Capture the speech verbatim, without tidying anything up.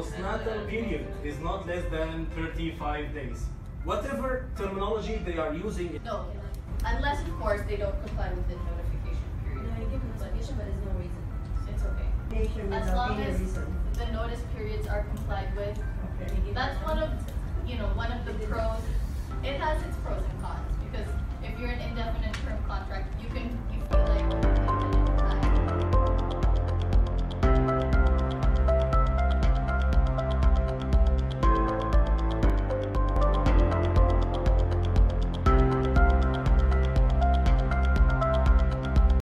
postnatal period is not less than thirty-five days. Whatever terminology they are using. No, unless of course they don't comply with the notification period. No, you give a notification, but there's no reason. It's okay. As long as the notice periods are complied with. Okay. That's one of, you know, one of the pros. It has its pros and cons because if you're an indefinite term contract,